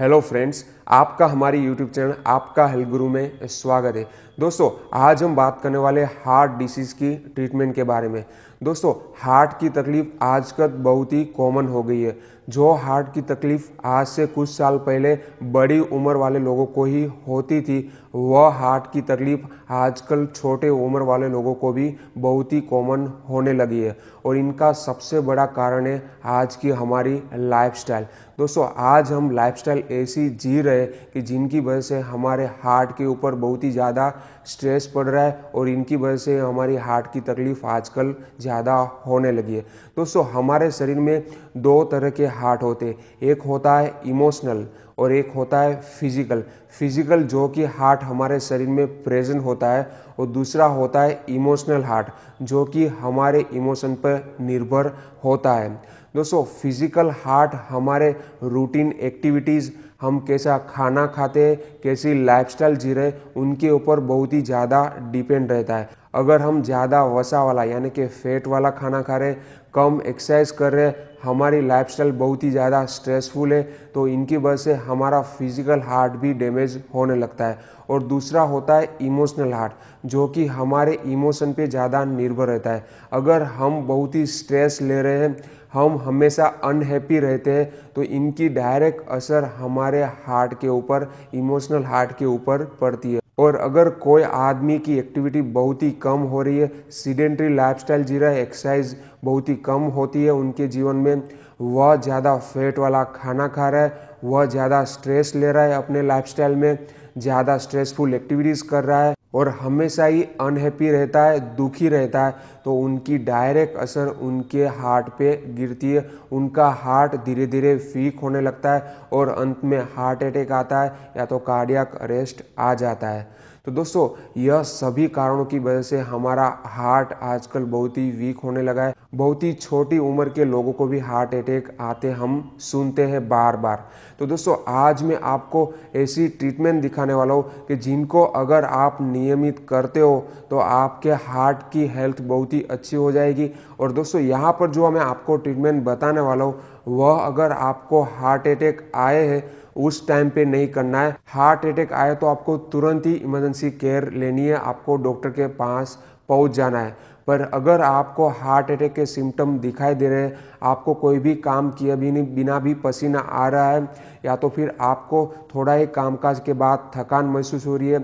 Hello friends, आपका हमारी YouTube channel आपका हेल्थ गुरु में स्वागत है। दोस्तों, आज हम बात करने वाले हार्ट डिसीज़ की ट्रीटमेंट के बारे में। दोस्तों, हार्ट की तकलीफ आजकल बहुत ही कॉमन हो गई है। जो हार्ट की तकलीफ आज से कुछ साल पहले बड़ी उम्र वाले लोगों को ही होती थी, वह हार्ट की तकलीफ आजकल छोटे उम्र वाले लोगों को भी बहुत ही कॉमन होने लगी है और इनका सबसे बड़ा कारण है आज की हमारी लाइफस्टाइल। दोस्तों, आज हम लाइफस्टाइल ऐसी जी रहे कि जिनकी वजह से हमारे हार्ट के ऊपर बहुत ही ज़्यादा स्ट्रेस पड़ रहा है और इनकी वजह से हमारी हार्ट की तकलीफ आजकल ज़्यादा होने लगी है। दोस्तों, हमारे शरीर में दो तरह के हार्ट होते हैं, एक होता है इमोशनल और एक होता है फिजिकल। फिजिकल जो कि हार्ट हमारे शरीर में प्रेजेंट होता है और दूसरा होता है इमोशनल हार्ट जो कि हमारे इमोशन पर निर्भर होता है। दोस्तों, फिजिकल हार्ट हमारे रूटीन एक्टिविटीज़, हम कैसा खाना खाते हैं, कैसी लाइफस्टाइल जी रहे, उनके ऊपर बहुत ही ज़्यादा डिपेंड रहता है। अगर हम ज़्यादा वसा वाला यानी कि फैट वाला खाना खा रहे, कम एक्सरसाइज कर रहे, हमारी लाइफस्टाइल बहुत ही ज़्यादा स्ट्रेसफुल है, तो इनकी वजह से हमारा फिजिकल हार्ट भी डैमेज होने लगता है। और दूसरा होता है इमोशनल हार्ट जो कि हमारे इमोशन पे ज़्यादा निर्भर रहता है। अगर हम बहुत ही स्ट्रेस ले रहे हैं, हम हमेशा अनहैप्पी रहते हैं, तो इनकी डायरेक्ट असर हमारे हार्ट के ऊपर, इमोशनल हार्ट के ऊपर पड़ती है। और अगर कोई आदमी की एक्टिविटी बहुत ही कम हो रही है, सीडेंट्री लाइफस्टाइल जी रहा है, एक्सरसाइज बहुत ही कम होती है उनके जीवन में, वह ज़्यादा फैट वाला खाना खा रहा है, वह ज़्यादा स्ट्रेस ले रहा है, अपने लाइफस्टाइल में ज़्यादा स्ट्रेसफुल एक्टिविटीज़ कर रहा है और हमेशा ही अनहैप्पी रहता है, दुखी रहता है, तो उनकी डायरेक्ट असर उनके हार्ट पे गिरती है। उनका हार्ट धीरे धीरे वीक होने लगता है और अंत में हार्ट अटैक आता है या तो कार्डियक अरेस्ट आ जाता है। तो दोस्तों, यह सभी कारणों की वजह से हमारा हार्ट आजकल बहुत ही वीक होने लगा है। बहुत ही छोटी उम्र के लोगों को भी हार्ट अटैक आते हम सुनते हैं बार बार। तो दोस्तों, आज मैं आपको ऐसी ट्रीटमेंट दिखाने वाला हूँ कि जिनको अगर आप नियमित करते हो तो आपके हार्ट की हेल्थ बहुत ही अच्छी हो जाएगी। और दोस्तों, यहाँ पर जो मैं आपको ट्रीटमेंट बताने वाला हूँ वह अगर आपको हार्ट अटैक आए हैं उस टाइम पे नहीं करना है। हार्ट अटैक आए तो आपको तुरंत ही इमरजेंसी केयर लेनी है, आपको डॉक्टर के पास पहुंच जाना है। पर अगर आपको हार्ट अटैक के सिम्टम दिखाई दे रहे हैं, आपको कोई भी काम किए बिना भी पसीना आ रहा है, या तो फिर आपको थोड़ा ही कामकाज के बाद थकान महसूस हो रही है,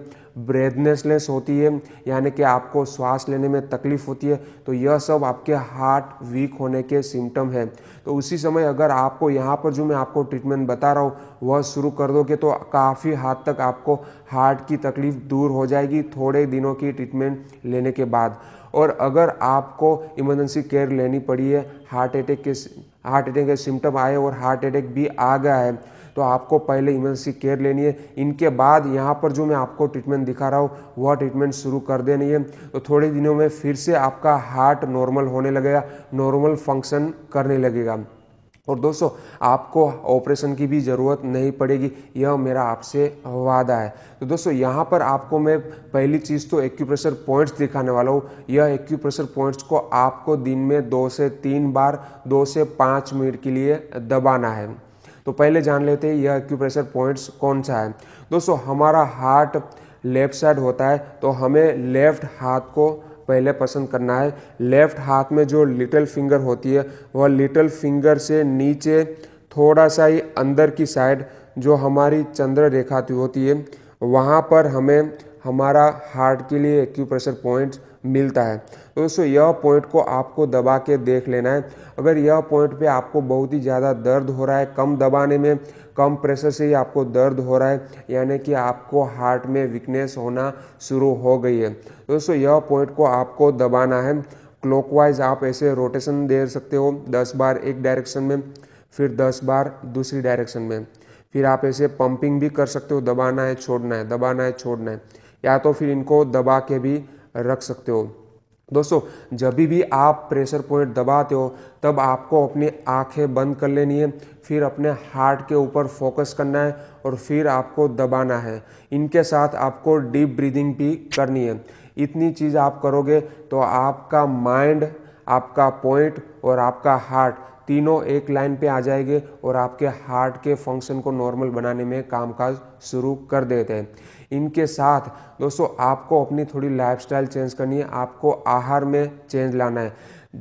ब्रेथलेसनेस होती है यानी कि आपको श्वास लेने में तकलीफ होती है, तो यह सब आपके हार्ट वीक होने के सिम्टम हैं। तो उसी समय अगर आपको यहाँ पर जो मैं आपको ट्रीटमेंट बता रहा हूँ वह शुरू कर दोगे तो काफ़ी हद तक आपको हार्ट की तकलीफ दूर हो जाएगी थोड़े दिनों की ट्रीटमेंट लेने के बाद। और अगर आपको इमरजेंसी केयर लेनी पड़ी है, हार्ट अटैक के सिम्टम आए और हार्ट अटैक भी आ गया है, तो आपको पहले इमरजेंसी केयर लेनी है। इनके बाद यहाँ पर जो मैं आपको ट्रीटमेंट दिखा रहा हूँ वह ट्रीटमेंट शुरू कर देनी है, तो थोड़े दिनों में फिर से आपका हार्ट नॉर्मल होने लगेगा, नॉर्मल फंक्शन करने लगेगा। और दोस्तों, आपको ऑपरेशन की भी ज़रूरत नहीं पड़ेगी, यह मेरा आपसे वादा है। तो दोस्तों, यहाँ पर आपको मैं पहली चीज़ तो एक्यूप्रेशर पॉइंट्स दिखाने वाला हूँ। यह एक्यूप्रेशर पॉइंट्स को आपको दिन में 2 से 3 बार 2 से 5 मिनट के लिए दबाना है। तो पहले जान लेते हैं यह एक्यूप्रेशर पॉइंट्स कौन सा है। दोस्तों, हमारा हार्ट लेफ़्ट साइड होता है, तो हमें लेफ़्ट हाथ को पहले पसंद करना है। लेफ़्ट हाथ में जो लिटिल फिंगर होती है वह लिटिल फिंगर से नीचे थोड़ा सा ही अंदर की साइड जो हमारी चंद्र रेखा होती है वहाँ पर हमें हमारा हार्ट के लिए एक्यूप्रेशर पॉइंट मिलता है। तो दोस्तों, यह पॉइंट को आपको दबा के देख लेना है। अगर यह पॉइंट पे आपको बहुत ही ज़्यादा दर्द हो रहा है, कम दबाने में, कम प्रेशर से ही आपको दर्द हो रहा है, यानी कि आपको हार्ट में वीकनेस होना शुरू हो गई है, तो दोस्तों यह पॉइंट को आपको दबाना है। क्लॉकवाइज आप ऐसे रोटेशन दे सकते हो, 10 बार एक डायरेक्शन में, फिर 10 बार दूसरी डायरेक्शन में, फिर आप ऐसे पंपिंग भी कर सकते हो, दबाना है छोड़ना है, दबाना है छोड़ना है, या तो फिर इनको दबा के भी रख सकते हो। दोस्तों, जब भी आप प्रेशर पॉइंट दबाते हो तब आपको अपनी आंखें बंद कर लेनी है, फिर अपने हार्ट के ऊपर फोकस करना है और फिर आपको दबाना है। इनके साथ आपको डीप ब्रीदिंग भी करनी है। इतनी चीज़ आप करोगे तो आपका माइंड, आपका पॉइंट और आपका हार्ट तीनों एक लाइन पे आ जाएंगे और आपके हार्ट के फंक्शन को नॉर्मल बनाने में कामकाज शुरू कर देते हैं। इनके साथ दोस्तों आपको अपनी थोड़ी लाइफस्टाइल चेंज करनी है, आपको आहार में चेंज लाना है।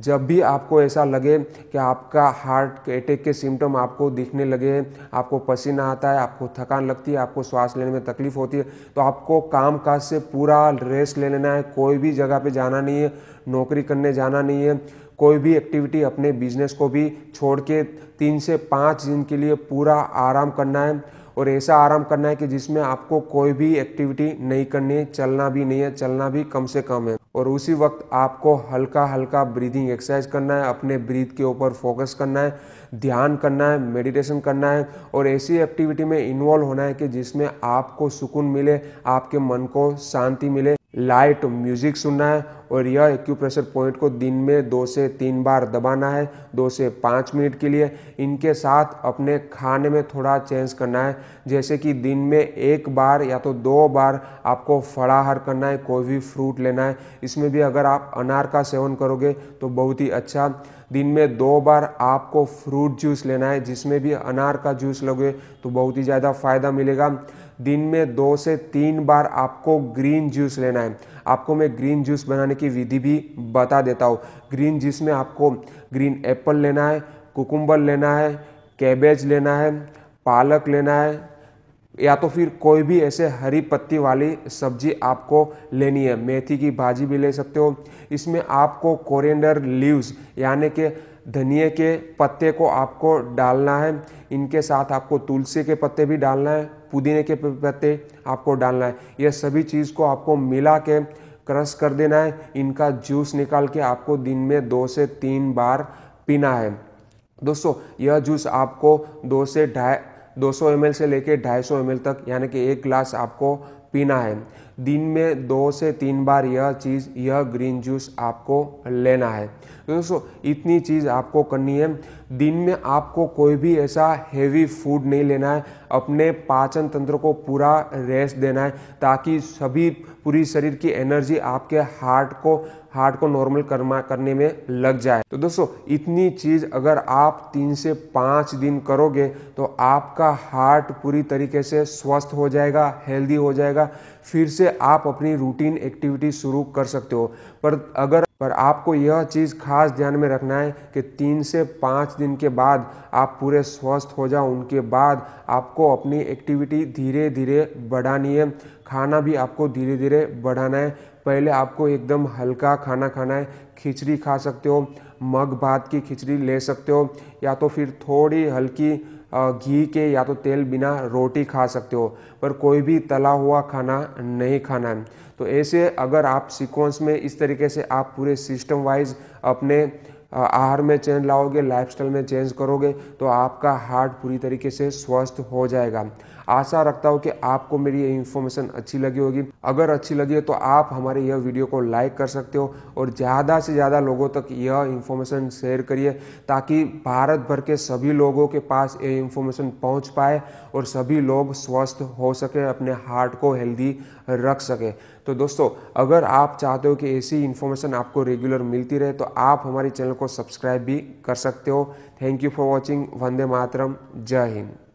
जब भी आपको ऐसा लगे कि आपका हार्ट अटैक के सिम्टम आपको दिखने लगे हैं, आपको पसीना आता है, आपको थकान लगती है, आपको श्वास लेने में तकलीफ होती है, तो आपको काम काज से पूरा रेस्ट ले लेना है। कोई भी जगह पे जाना नहीं है, नौकरी करने जाना नहीं है, कोई भी एक्टिविटी, अपने बिजनेस को भी छोड़ के 3 से 5 दिन के लिए पूरा आराम करना है। और ऐसा आराम करना है कि जिसमें आपको कोई भी एक्टिविटी नहीं करनी है, चलना भी नहीं है, चलना भी कम से कम है। और उसी वक्त आपको हल्का हल्का ब्रीदिंग एक्सरसाइज करना है, अपने ब्रीथ के ऊपर फोकस करना है, ध्यान करना है, मेडिटेशन करना है और ऐसी एक्टिविटी में इन्वॉल्व होना है कि जिसमें आपको सुकून मिले, आपके मन को शांति मिले। लाइट म्यूजिक सुनना है और यह एक्यूप्रेशर पॉइंट को दिन में 2 से 3 बार दबाना है 2 से 5 मिनट के लिए। इनके साथ अपने खाने में थोड़ा चेंज करना है, जैसे कि दिन में 1 बार या तो 2 बार आपको फलाहार करना है, कोई भी फ्रूट लेना है। इसमें भी अगर आप अनार का सेवन करोगे तो बहुत ही अच्छा। दिन में 2 बार आपको फ्रूट जूस लेना है, जिसमें भी अनार का जूस लोगे तो बहुत ही ज़्यादा फ़ायदा मिलेगा। दिन में 2 से 3 बार आपको ग्रीन जूस लेना है। आपको मैं ग्रीन जूस बनाने की विधि भी बता देता हूँ। ग्रीन जूस में आपको ग्रीन एप्पल लेना है, कुकुम्बर लेना है, कैबेज लेना है, पालक लेना है या तो फिर कोई भी ऐसे हरी पत्ती वाली सब्जी आपको लेनी है। मेथी की भाजी भी ले सकते हो। इसमें आपको कोरिएंडर लीव्स यानी कि धनिए के पत्ते को आपको डालना है। इनके साथ आपको तुलसी के पत्ते भी डालना है, पुदीने के पत्ते आपको डालना है। यह सभी चीज़ को आपको मिला के क्रश कर देना है। इनका जूस निकाल के आपको दिन में 2 से 3 बार पीना है। दोस्तों यह जूस आपको 200 ml से लेके 250 ml तक यानी कि 1 ग्लास आपको पीना है। दिन में 2 से 3 बार यह ग्रीन जूस आपको लेना है। दोस्तों इतनी चीज़ आपको करनी है। दिन में आपको कोई भी ऐसा हेवी फूड नहीं लेना है। अपने पाचन तंत्र को पूरा रेस्ट देना है ताकि सभी पूरी शरीर की एनर्जी आपके हार्ट को नॉर्मल करने में लग जाए। तो दोस्तों इतनी चीज़ अगर आप 3 से 5 दिन करोगे तो आपका हार्ट पूरी तरीके से स्वस्थ हो जाएगा, हेल्दी हो जाएगा। फिर से आप अपनी रूटीन एक्टिविटी शुरू कर सकते हो। पर आपको यह चीज़ खास ध्यान में रखना है कि 3 से 5 दिन के बाद आप पूरे स्वस्थ हो जाओ। उनके बाद आपको अपनी एक्टिविटी धीरे धीरे बढ़ानी है, खाना भी आपको धीरे धीरे बढ़ाना है। पहले आपको एकदम हल्का खाना खाना है। खिचड़ी खा सकते हो, मग भात की खिचड़ी ले सकते हो या तो फिर थोड़ी हल्की घी के या तो तेल बिना रोटी खा सकते हो, पर कोई भी तला हुआ खाना नहीं खाना है। तो ऐसे अगर आप सीक्वेंस में इस तरीके से आप पूरे सिस्टम वाइज अपने आहार में चेंज लाओगे, लाइफस्टाइल में चेंज करोगे तो आपका हार्ट पूरी तरीके से स्वस्थ हो जाएगा। आशा रखता हूँ कि आपको मेरी ये इन्फॉर्मेशन अच्छी लगी होगी। अगर अच्छी लगी है तो आप हमारे यह वीडियो को लाइक कर सकते हो और ज़्यादा से ज़्यादा लोगों तक यह इन्फॉर्मेशन शेयर करिए ताकि भारत भर के सभी लोगों के पास ये इन्फॉर्मेशन पहुँच पाए और सभी लोग स्वस्थ हो सके, अपने हार्ट को हेल्दी रख सके। तो दोस्तों अगर आप चाहते हो कि ऐसी इन्फॉर्मेशन आपको रेगुलर मिलती रहे तो आप हमारे चैनल को सब्सक्राइब भी कर सकते हो। Thank you for watching. वंदे मातरम। जय हिंद।